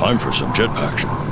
Time for some jetpaction.